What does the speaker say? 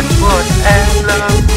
That's what I love.